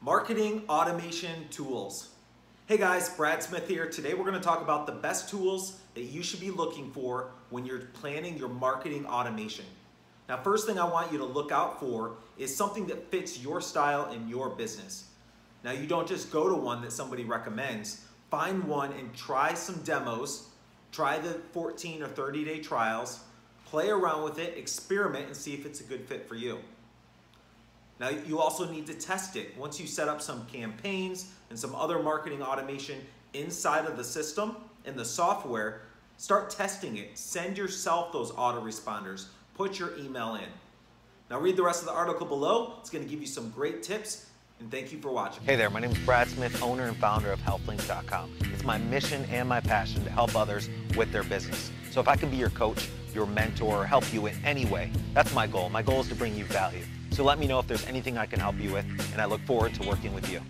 Marketing automation tools. Hey guys, Brad Smith here. Today we're going to talk about the best tools that you should be looking for when you're planning your marketing automation. Now, first thing I want you to look out for is something that fits your style and your business. Now, you don't just go to one that somebody recommends. Find one and try some demos. Try the 14 or 30-day trials. Play around with it, experiment, and see if it's a good fit for you. Now, you also need to test it. Once you set up some campaigns and some other marketing automation inside of the system and the software, start testing it. Send yourself those autoresponders. Put your email in. Now, read the rest of the article below. It's going to give you some great tips, and thank you for watching. Hey there, my name is Brad Smith, owner and founder of HealthLinks.com. It's my mission and my passion to help others with their business. So if I can be your coach, your mentor, or help you in any way, that's my goal. My goal is to bring you value. So let me know if there's anything I can help you with, and I look forward to working with you.